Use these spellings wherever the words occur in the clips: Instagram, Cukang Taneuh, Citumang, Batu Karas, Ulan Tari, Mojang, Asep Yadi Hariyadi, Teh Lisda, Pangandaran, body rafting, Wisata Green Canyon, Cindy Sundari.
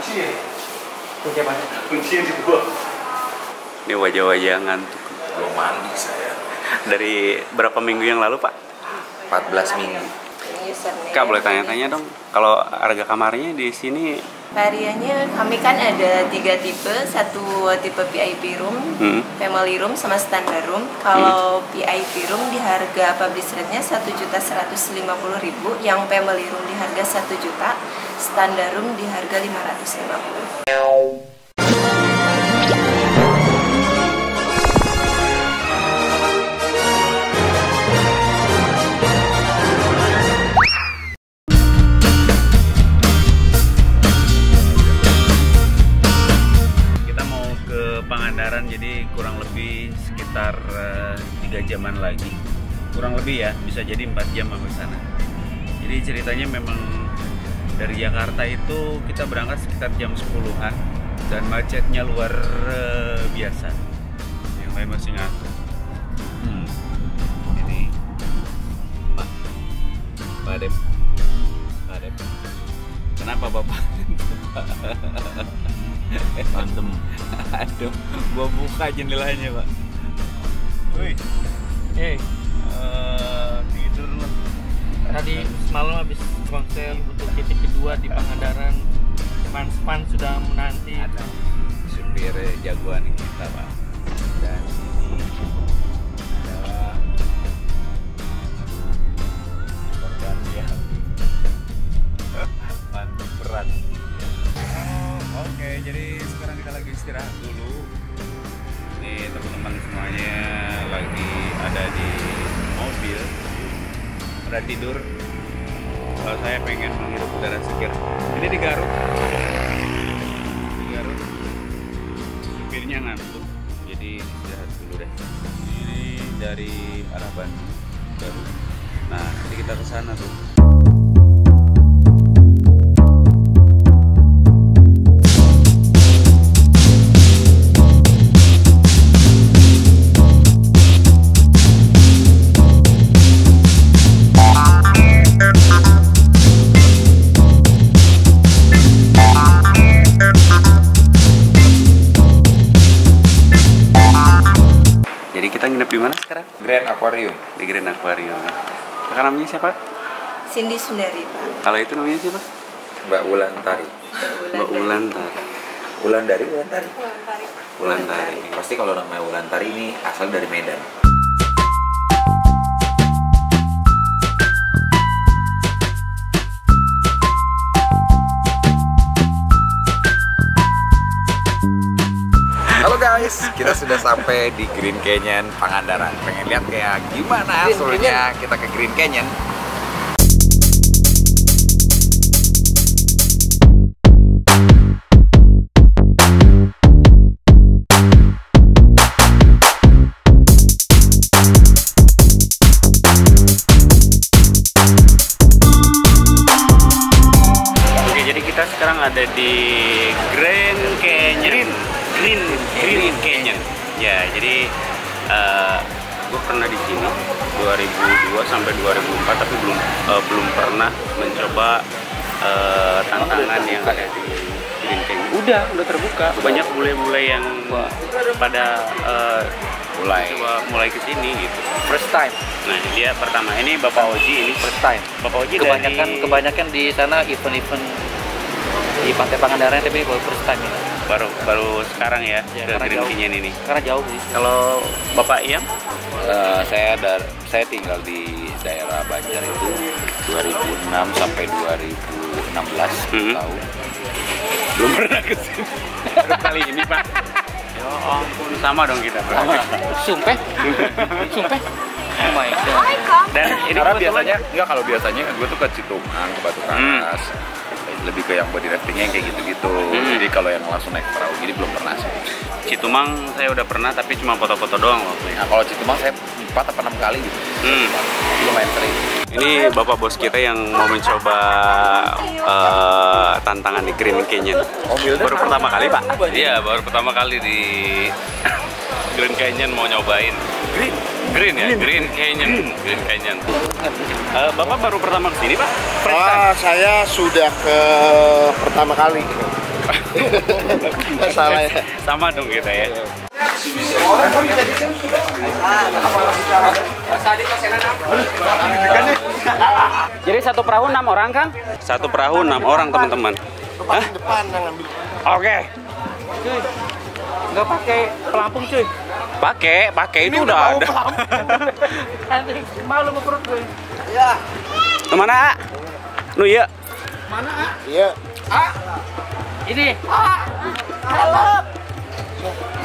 Kunci ya? Kunci apa? Kunci yang dibuang. Ini wajah-wajah ngantuk. Belum mandi saya. Dari berapa minggu yang lalu, Pak? 14 minggu. Kak, boleh tanya-tanya dong, kalau harga kamarnya di sini? Variannya, kami kan ada 3 tipe, satu tipe VIP room, family room, sama standard room. Kalau VIP room di harga publish rate-nya 1.150.000, yang family room di harga 1 juta, standard room di harga 550. Jadi kurang lebih sekitar 3 jaman lagi, kurang lebih ya, bisa jadi 4 jam sampai sana. Jadi ceritanya memang dari Jakarta itu kita berangkat sekitar jam 10-an dan macetnya luar biasa. Yang lain masih ngatur. Ini Pak Dep. Kenapa Bapak? Pantem. Aduh, gua buka jendelanya, Pak. Wih. Tidur lah. Tadi malam habis konser untuk titik kedua di Pangandaran. Fans-fans sudah menanti. Ada supir jagoan kita, Pak. Dan ini adalah korban yang mantap berat. Oke, jadi sekarang kita lagi istirahat dulu. Ini teman-teman semuanya lagi ada di mobil, ada tidur. Kalau saya pengen menghirup udara segar. Ini di Garut. Di Garut, supirnya ngantuk, jadi istirahat dulu deh. Ini dari arah Bandung, Garut. Nah, nanti kita ke sana tuh. Di Green Aquarium. Kakak namanya siapa? Cindy Sundari, Pak. Kalau itu namanya siapa? Mbak Ulan Tari. Mbak Ulan Tari. Ulan dari Ulan Tari. Ulan Tari. Pasti kalau namanya Ulan Tari ini asal dari Medan. Kita sudah sampai di Green Canyon Pangandaran. Pengen lihat kayak gimana serunya kita ke Green Canyon. Oke, jadi kita sekarang ada di Green Canyon. Green Canyon. Ya, jadi gue pernah di sini 2002 sampai 2004 tapi belum pernah mencoba tantangan yang ada di Green Canyon. Udah terbuka. Banyak bule-bule yang pada mulai ke sini gitu. First time. Nah, dia pertama. Ini Bapak Oji, ini first time. Bapak Oji kebanyakan di sana event-event di Pantai Pangandaran tapi baru first time ya. Baru sekarang ya, ke Green Canyon ini. Karena jauh sih. Kalau Bapak Iyam? Saya tinggal di daerah Banjar itu 2006 sampai 2016 tahun. Belum pernah ke sini. Baru kali ini, Pak. Ya ampun, sama dong kita. Sumpah. Oh my God. Dan ini karena biasanya kalau biasanya gue tuh ke Citumang, ke Batu Karas. Lebih ke yang body raftingnya kayak gitu-gitu. Jadi kalau yang langsung naik perahu gini belum pernah sih. Citumang saya udah pernah tapi cuma foto-foto doang waktu itu. Nah, kalau Citumang saya 4 atau 6 kali gitu. Lumayan sering. Ini Bapak bos kita yang mau mencoba tantangan di Green Canyon. Baru pertama kali, Pak? Iya, baru pertama kali di Green Canyon mau nyobain. Green Canyon. Bapak baru pertama kesini, Pak? Saya sudah pertama kali. Salah ya. Sama dong kita ya. Jadi satu perahu 6 orang, Kang? Satu perahu 6 orang, teman-teman. Hah? Oke. Cuy, nggak pakai pelampung, cuy? Pakai itu udah ada. Malu mau perut gue. Ya. Kemana? Nu iya. Mana? Iya. Ah. Ini. Ah. Help.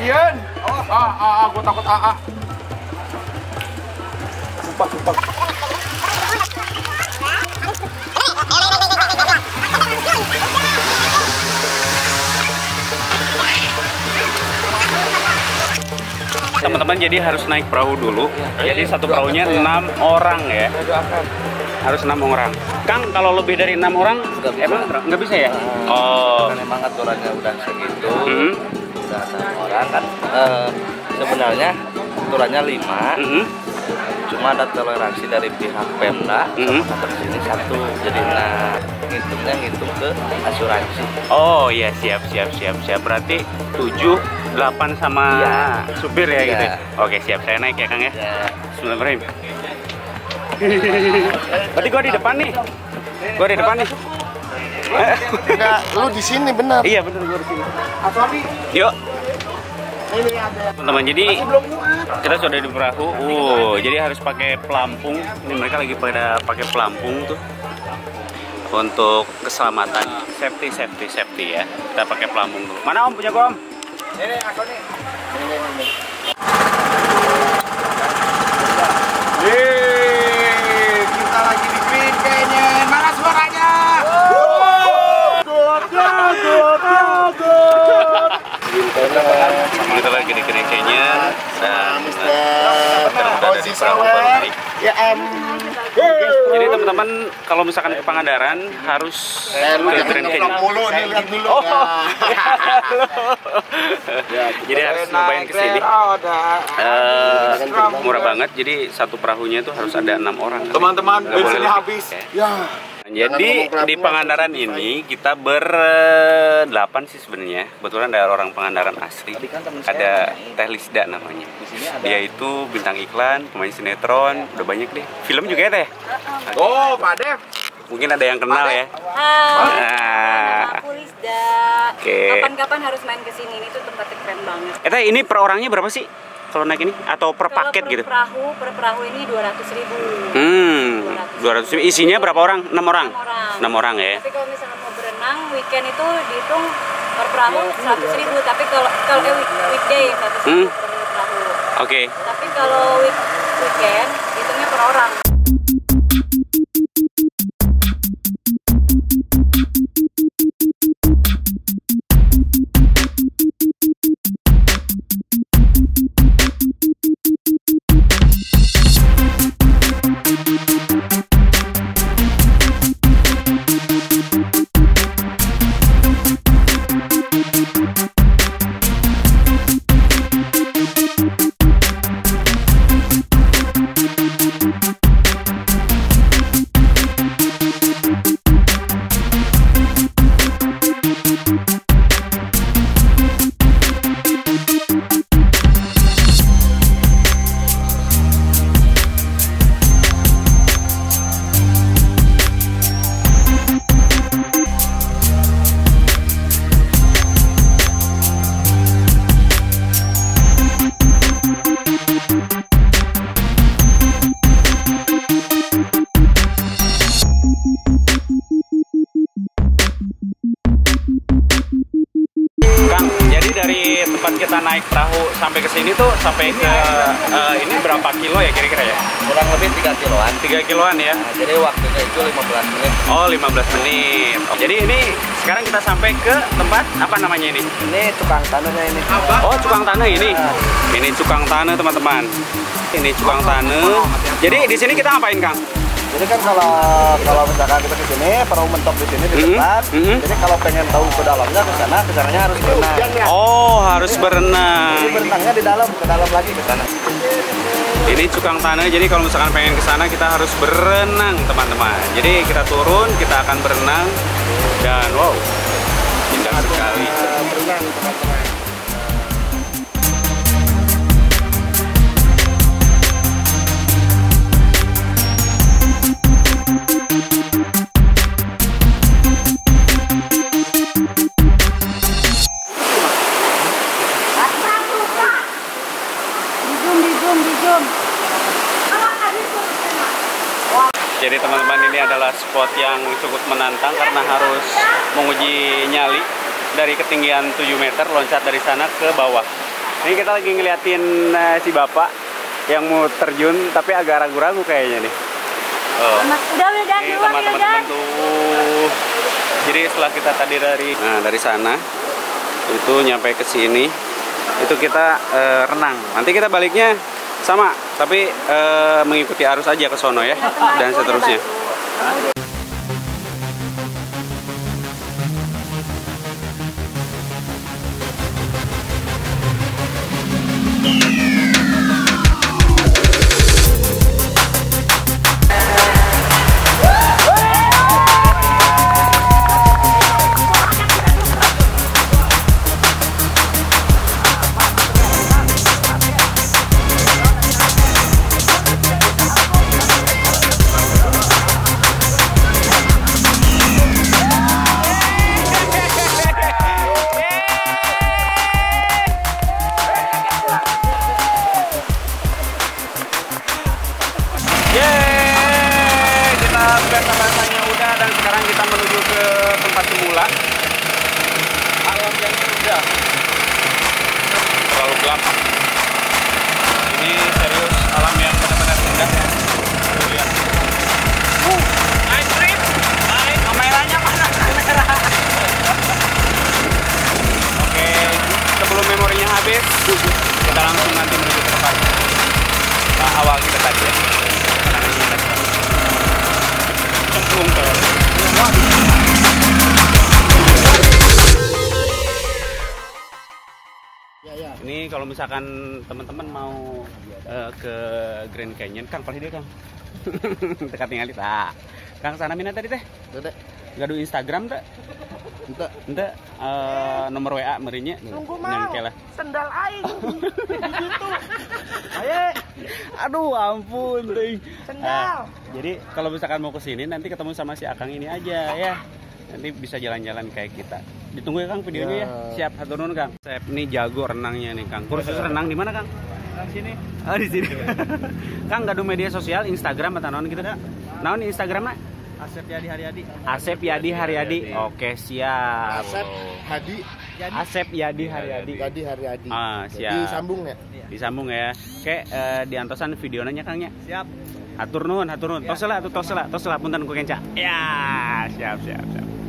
Sian. Oh. Ah, gua takut ah. Sumpah. Teman-teman jadi harus naik perahu dulu. Ya. Jadi satu perahunya 6 orang ya. Harus 6 orang. Kang, kalau lebih dari 6 orang emang nggak bisa ya? Oh. Karena emang aturannya udah segitu. Udah 6 orang kan. Sebenarnya aturannya 5. Cuma ada toleransi dari pihak Pemda sama sini 1. Jadi nah ngitung ke asuransi. Oh iya, siap. Berarti 7, 8 sama ya. Supir ya, gitu. Oke, siap, saya naik ya, Kang ya. Bismillahirrahmanirrahim. Berarti gua di depan nih. Enggak, lu di sini benar. Iya, benar gua di sini. Yuk. Teman-teman, jadi kita sudah di perahu. Jadi harus pakai pelampung. Ini mereka lagi pada pakai pelampung tuh. Untuk keselamatan, safety ya. Kita pakai pelampung dulu. Mana Om punya gua, Om? Ini aku nih. Yeay, kita lagi di Green Canyon. Mana suaranya? Good. Kita lagi di Green Canyon dan posisi sekarang ya Jadi teman-teman kalau misalkan ke Pangandaran harus ke Green Canyon. Jadi harus nyobain ke sini. Murah banget. Jadi satu perahunya itu harus ada 6 orang. Teman-teman, bensinnya habis. Jadi di Pangandaran ini kita ber-8 sih sebenarnya. Kebetulan ada orang Pangandaran asli. Ada Teh Lisda namanya. Dia itu bintang iklan, pemain sinetron, udah banyak deh. Film juga ya Teh? Oh, Pak Dev. Mungkin ada yang kenal ya. Nah. Aku Lisda. Kapan-kapan harus main ke sini. Ini tuh tempatnya keren banget. Teh, ini per orangnya berapa sih? Kalau naik ini atau per paket gitu? Per perahu ini 200.000. 200.000. Isinya berapa orang? 6 orang ya. Tapi kalau misalnya mau berenang weekend itu dihitung per perahu 100.000. Tapi kalau weekday 100.000 per perahu. Oke. Tapi kalau weekend hitungnya per orang. Naik perahu sampai ke sini tuh sampai ke ini berapa kilo ya kira-kira ya? Kurang lebih 3 kiloan ya. Nah, jadi waktunya itu 15 menit. Oh, 15 menit. Jadi ini sekarang kita sampai ke tempat apa namanya ini? Ini Cukang Taneuh ini. Oh, Cukang Taneuh ini. Ini Cukang Taneuh, teman-teman. Ini Cukang Taneuh. Jadi di sini kita ngapain, Kang? Jadi kan kalau misalkan kita ke sini, perahu mentok di sini di depan. Jadi kalau pengen tahu ke dalamnya ke sananya harus berenang. Oh, harus berenang. Jadi berenangnya di dalam, ke dalam lagi ke sana. Ini Cukang Taneuh. Jadi kalau misalkan pengen ke sana kita harus berenang, teman-teman. Jadi kita turun, kita akan berenang dan wow, indah sekali. jarang teman-teman. Jadi teman-teman, ini adalah spot yang cukup menantang karena harus menguji nyali dari ketinggian 7 meter, loncat dari sana ke bawah. Ini kita lagi ngeliatin si bapak yang mau terjun tapi agak ragu-ragu kayaknya nih. Oh. Ini teman-teman tuh. Jadi setelah kita tadi dari sana itu nyampe ke sini, itu kita renang. Nanti kita baliknya sama, tapi mengikuti arus aja ke sono ya, dan seterusnya. Kita langsung nanti menuju ke tempat awal kita tadi ya. Cemplung ke ini kalau misalkan teman-teman mau ke Grand Canyon, Kang pasti dia Kang. Dekat tinggal kita. Kang sana mina tadi teh? Teh. Gaduh Instagram teh? Ente nomor WA merinya nyangkelah sendal aing gitu. Aduh ampun ting. Sendal. Jadi kalau misalkan mau ke sini nanti ketemu sama si Akang ini aja ya. Nanti bisa jalan-jalan kayak kita. Ditunggu ya Kang videonya ya. Siap hatur nuhun Kang. Asep nih jago renangnya nih Kang. Kursus renang di mana Kang? Di sini. Oh di sini. Kang gaduh media sosial Instagram atau naon gitu Kang? Naon Instagram-na? Asep Yadi Hariyadi. Asep Yadi Hariyadi. Oke, siap. Asep Yadi Hariyadi. Yadi Hariyadi. Ah, siap. Disambung ya? Disambung ya. Oke, di antosan videonya Kang ya. Siap. Hatur nuhun, hatur nuhun. Tosela atuh tosela, tosela punten ku kenca. Ya, siap.